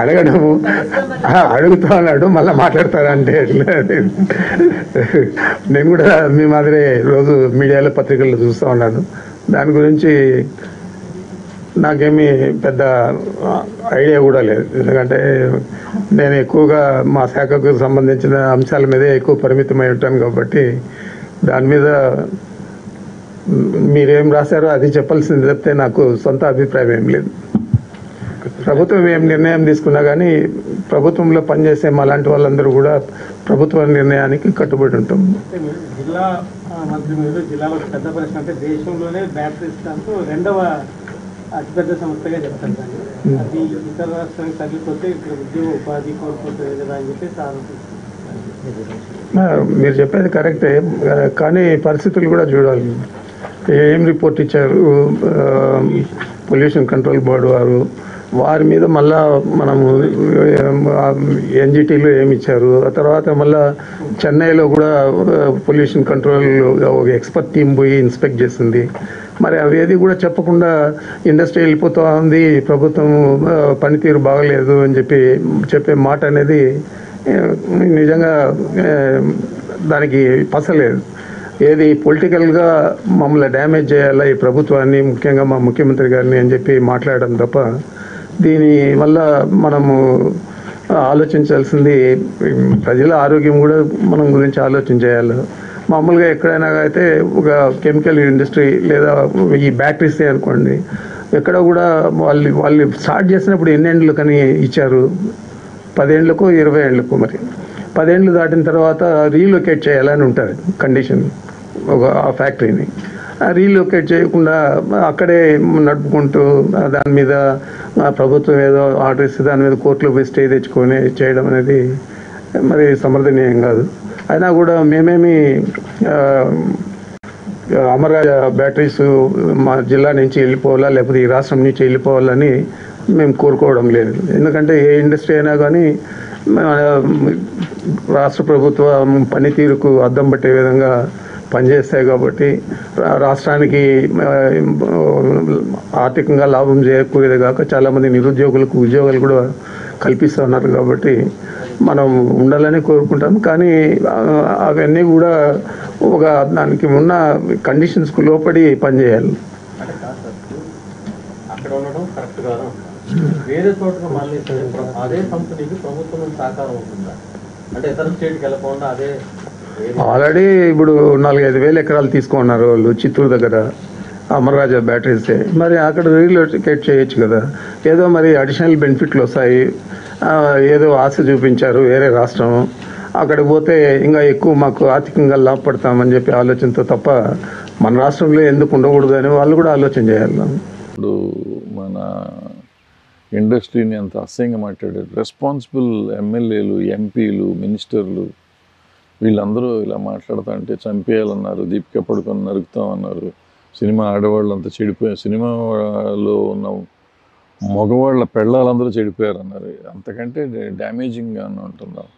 అడగడము అడుగుతా అన్నాడు, మళ్ళీ మాట్లాడతారా అంటే నేను కూడా మీ మాదిరే రోజు మీడియాలో పత్రికల్లో చూస్తూ ఉన్నాను. దాని గురించి నాకేమీ పెద్ద ఐడియా కూడా లేదు. ఎందుకంటే నేను ఎక్కువగా మా శాఖకు సంబంధించిన అంశాల మీదే ఎక్కువ పరిమితమై ఉంటాను కాబట్టి దాని మీద మీరేం రాశారో అది చెప్పాల్సింది తప్పితే నాకు సొంత అభిప్రాయం ఏం లేదు. ప్రభుత్వం ఏం నిర్ణయం తీసుకున్నా కానీ ప్రభుత్వంలో పనిచేసే మా లాంటి వాళ్ళందరూ కూడా ప్రభుత్వ నిర్ణయానికి కట్టుబడి ఉంటాం. జిల్లా మంత్రి మీద జిల్లాలో పెద్ద ప్రశ్న అంటే దేశంలోనే బ్యాటరీ స్టాంపు రెండవ అతిపెద్ద సంస్థగా చెప్తాను. కానీ అది ఇతర రాష్ట్రానికి తగ్గిపోతే ఇక్కడ ఉద్యోగ ఉపాధి కోల్పోతుంది కదా అని చెప్పి మీరు చెప్పేది కరెక్టే, కానీ పరిస్థితులు కూడా చూడాలి. ఏం రిపోర్ట్ ఇచ్చారు పొల్యూషన్ కంట్రోల్ బోర్డు వారు, వారి మీద మళ్ళా మనము ఎన్జిటీలో ఏమి ఇచ్చారు, ఆ తర్వాత మళ్ళా చెన్నైలో కూడా పొల్యూషన్ కంట్రోల్ ఒక ఎక్స్పర్ట్ టీం పోయి ఇన్స్పెక్ట్ చేసింది. మరి అవేది కూడా చెప్పకుండా ఇండస్ట్రీ వెళ్ళిపోతూ ఉంది, ప్రభుత్వం పనితీరు బాగలేదు అని చెప్పి చెప్పే మాట అనేది నిజంగా దానికి పసలేదు. ఏది పొలిటికల్గా మమ్మల్ని డ్యామేజ్ చేయాలా ఈ ప్రభుత్వాన్ని, ముఖ్యంగా మా ముఖ్యమంత్రి గారిని అని చెప్పి మాట్లాడడం తప్ప దీనివల్ల మనము ఆలోచించాల్సింది ప్రజల ఆరోగ్యం కూడా మనం గురించి ఆలోచించేయాలి. మామూలుగా ఎక్కడైనా అయితే ఒక కెమికల్ ఇండస్ట్రీ లేదా ఈ బ్యాటరీసే అనుకోండి, ఎక్కడ కూడా వాళ్ళు వాళ్ళు స్టార్ట్ చేసినప్పుడు ఎన్ని ఏండ్లు కానీ ఇచ్చారు, 10 ఏళ్ళకు 20 ఏళ్ళకు, మరి 10 ఏళ్ళు దాటిన తర్వాత రీలొకేట్ చేయాలని ఉంటుంది కండిషన్ ఒక ఆ ఫ్యాక్టరీని. రీలొకేట్ చేయకుండా అక్కడే నడుపుకుంటూ దాని మీద ప్రభుత్వం ఏదో ఆర్డర్ ఇస్తే దాని మీద కోర్టులో పోయి స్టే తెచ్చుకొని చేయడం అనేది మరి సమర్థనీయం కాదు. అయినా కూడా మేమేమి అమరరాజా బ్యాటరీస్ మా జిల్లా నుంచి వెళ్ళిపోవాలా లేకపోతే ఈ రాష్ట్రం నుంచి వెళ్ళిపోవాలని మేము కోరుకోవడం లేదు. ఎందుకంటే ఏ ఇండస్ట్రీ అయినా కానీ రాష్ట్ర ప్రభుత్వం పనితీరుకు అద్దం పట్టే విధంగా పనిచేస్తాయి కాబట్టి రాష్ట్రానికి ఆర్థికంగా లాభం చేకూరేది కాక చాలామంది నిరుద్యోగులకు ఉద్యోగాలు కూడా కల్పిస్తూ ఉన్నారు కాబట్టి మనం ఉండాలని కోరుకుంటాం. కానీ అవన్నీ కూడా ఒక దానికి ఉన్న కండిషన్స్కు లోపడి పనిచేయాలి. వేరే చోటకు మళ్ళీ అదే సంస్థకి ప్రభుత్వం సహకారం ఉంటుందా అంటే ఇతర స్టేట్కి వెళ్ళకుండా అదే. ఆల్రెడీ ఇప్పుడు 45,000 ఎకరాలు తీసుకున్నారు వాళ్ళు చిత్తూరు దగ్గర అమరరాజా బ్యాటరీసే, మరి అక్కడ రీలొకేట్ చేయొచ్చు కదా. ఏదో మరి అడిషనల్ బెనిఫిట్లు వస్తాయి, ఏదో ఆశ చూపించారు వేరే రాష్ట్రం, అక్కడికి పోతే ఇంకా ఎక్కువ మాకు ఆర్థికంగా లాభపడతామని చెప్పి ఆలోచనతో తప్ప మన రాష్ట్రంలో ఎందుకు ఉండకూడదు అని వాళ్ళు కూడా ఆలోచన చేయాలి. ఇప్పుడు మన ఇండస్ట్రీని అంత అసహ్యంగా మాట్లాడారు. రెస్పాన్సిబుల్ ఎమ్మెల్యేలు, ఎంపీలు, మినిస్టర్లు వీళ్ళందరూ ఇలా మాట్లాడుతూ అంటే చంపేయాలన్నారు, దీపిక పడుకొని నరుకుతామన్నారు, సినిమా ఆడవాళ్ళు అంతా చెడిపోయారు, సినిమాలో ఉన్న మగవాళ్ళ పెళ్ళాలందరూ చెడిపోయారన్నారు. అంతకంటే డ్యామేజింగ్గా ఉంటున్నారు.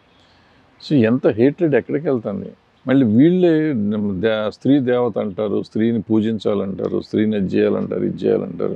సో ఎంత హేట్రెడ్ ఎక్కడికి వెళ్తుంది. మళ్ళీ వీళ్ళే స్త్రీ దేవత అంటారు, స్త్రీని పూజించాలంటారు, స్త్రీని చేయాలంటారు, ఇది చేయాలంటారు.